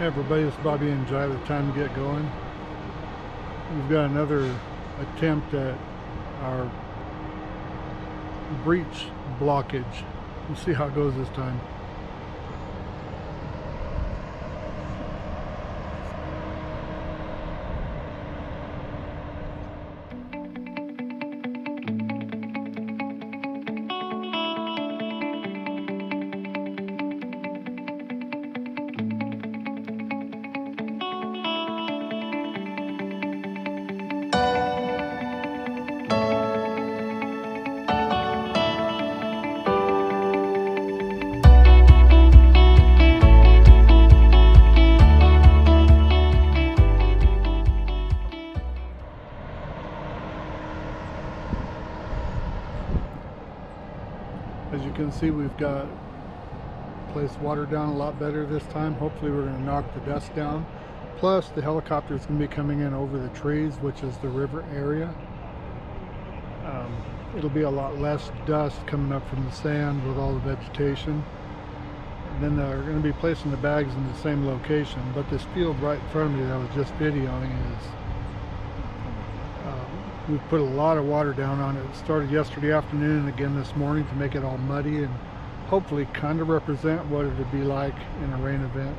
Hey everybody, it's Bobby and Jai with Time to Get Going. We've got another attempt at our breech blockage. We'll see how it goes this time. As you can see, we've got placed water down a lot better this time. Hopefully we're going to knock the dust down. Plus the helicopter is going to be coming in over the trees, which is the river area. It'll be a lot less dust coming up from the sand with all the vegetation. And then they're going to be placing the bags in the same location. But this field right in front of me that I was just videoing is we've put a lot of water down on it. It started yesterday afternoon and again this morning to make it all muddy and hopefully kind of represent what it would be like in a rain event.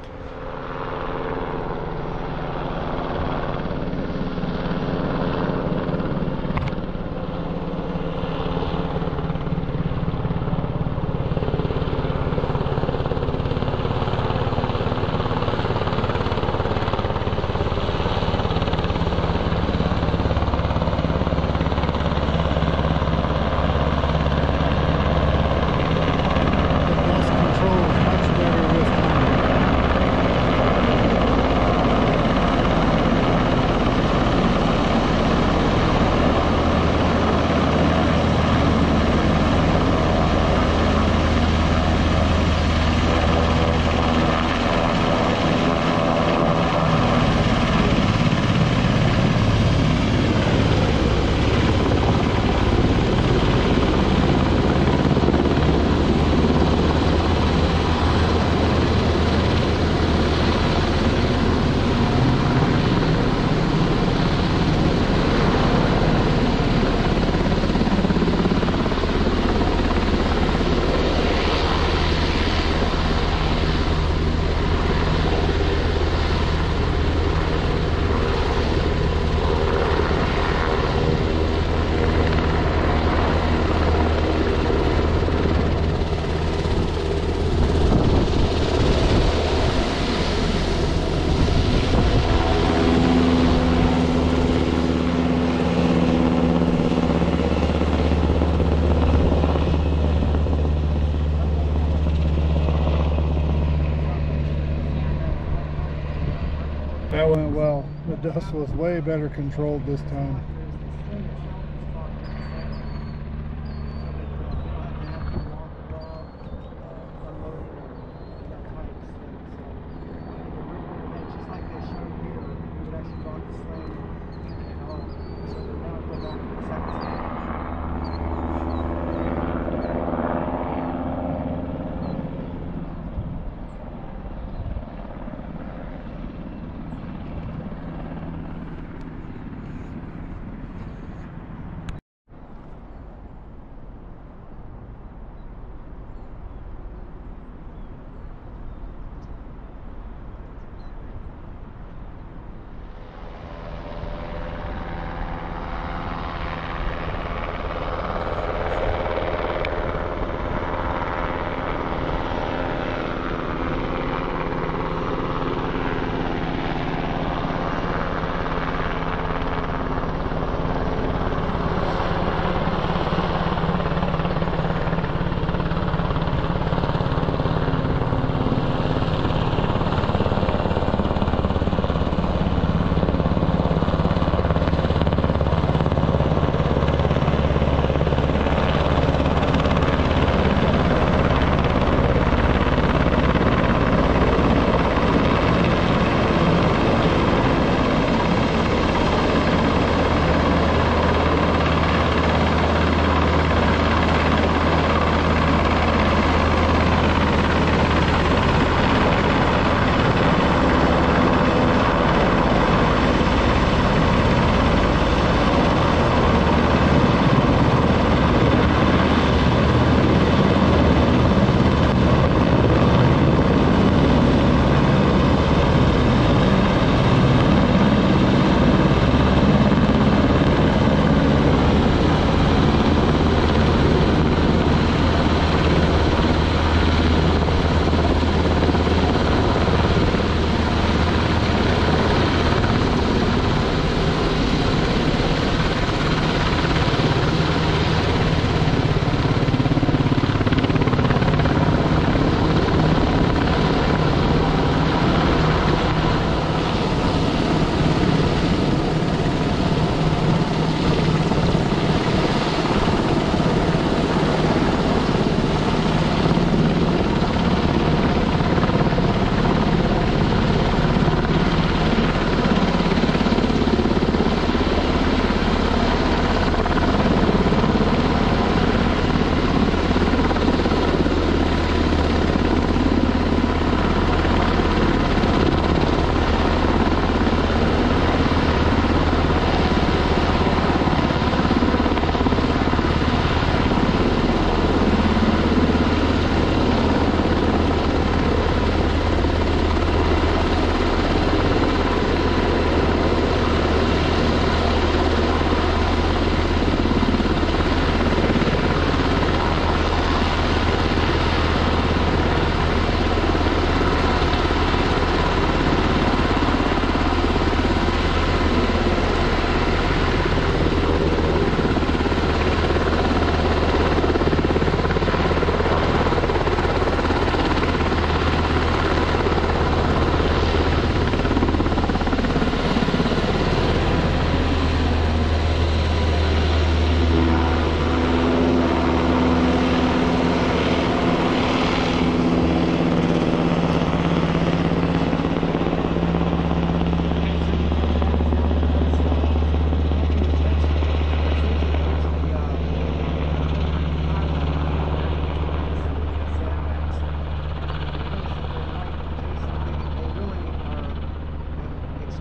That went well. The dust was way better controlled this time.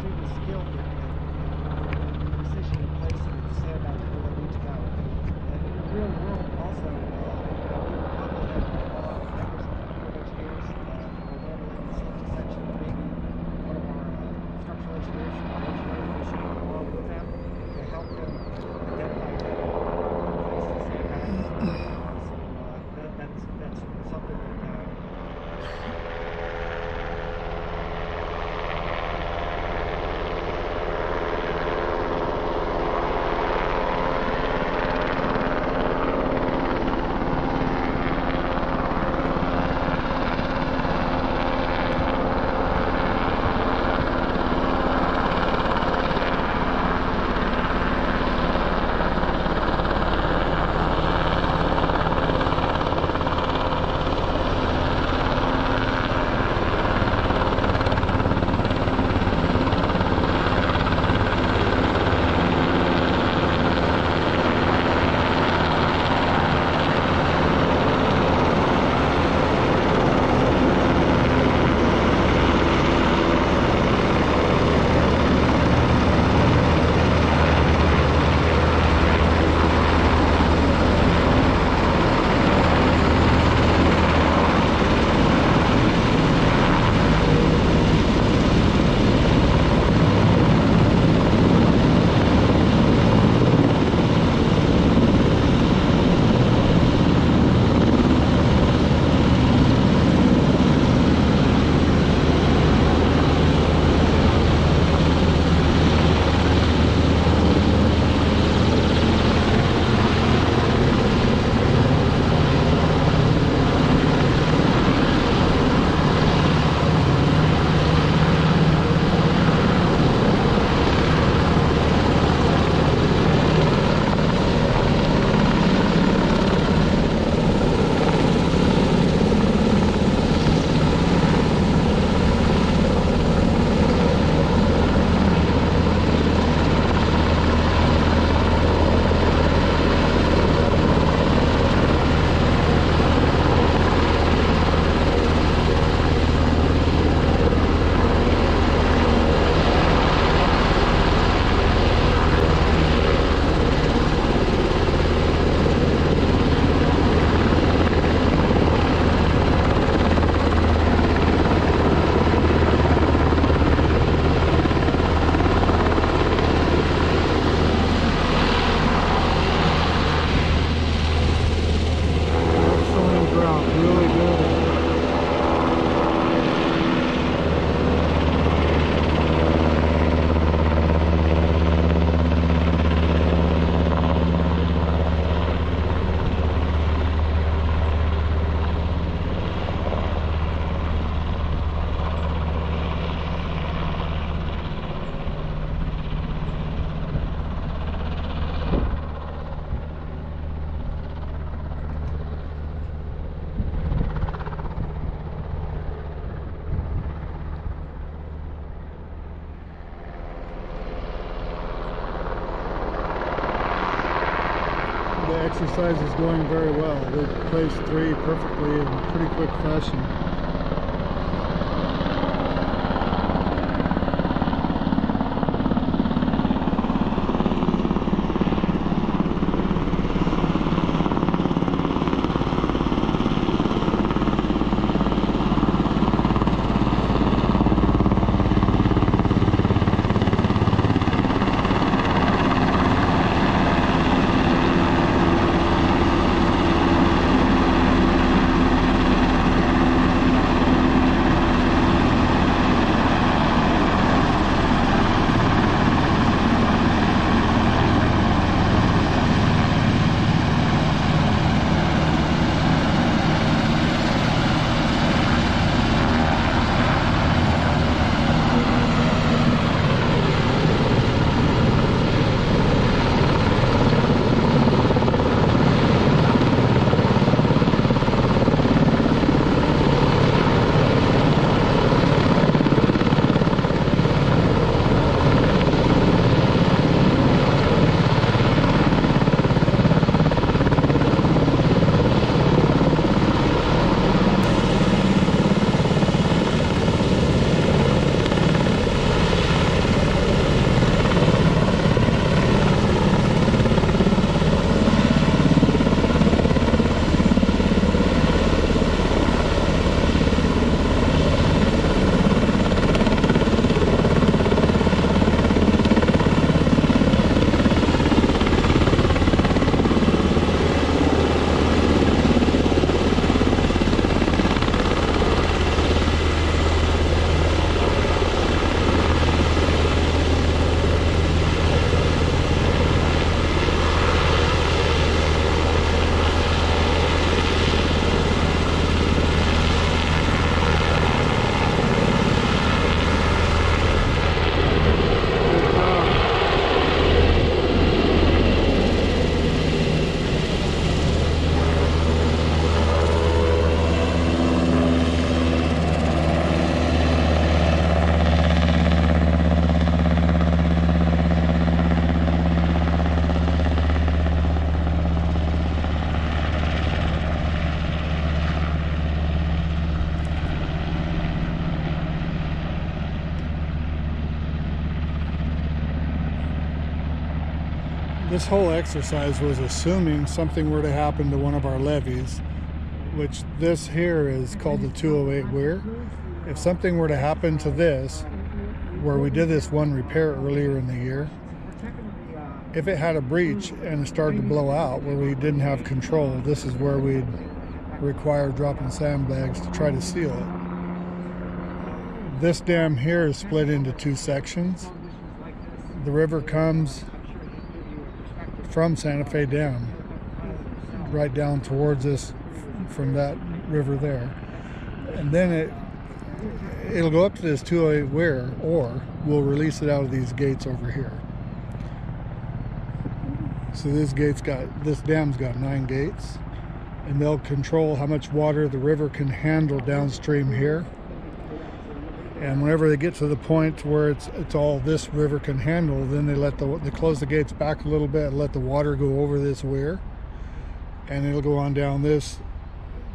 extremely skilled at precision and placement of the sandbags where they need to go. And in the real world, also, people that are members of the engineers will handle in the safety section, maybe one of our structural engineers or engineering person along with them to help them identify that place the sandbags. So that's something that. Exercise is going very well. They placed three perfectly in pretty quick fashion. This whole exercise was assuming something were to happen to one of our levees, which this here is called the 208 weir. If something were to happen to this, where we did this one repair earlier in the year, if it had a breach and it started to blow out where we didn't have control, this is where we'd require dropping sandbags to try to seal it. This dam here is split into two sections. The river comes from Santa Fe Dam, right down towards us from that river there. And then it'll go up to this 208 weir, or we'll release it out of these gates over here. So this dam's got 9 gates, and they'll control how much water the river can handle downstream here. And whenever they get to the point where it's all this river can handle, then they close the gates back a little bit and let the water go over this weir, and it'll go on down this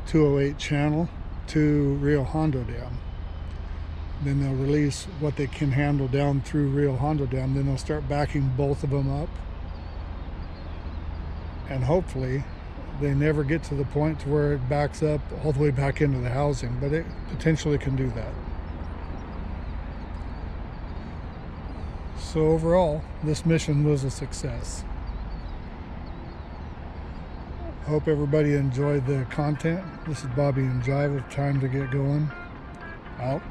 208 channel to Rio Hondo Dam. Then they'll release what they can handle down through Rio Hondo Dam. Then they'll start backing both of them up. And hopefully they never get to the point to where it backs up all the way back into the housing, but it potentially can do that. So overall, this mission was a success. Hope everybody enjoyed the content. This is Bobby and Jive with Time to Get Going. Out.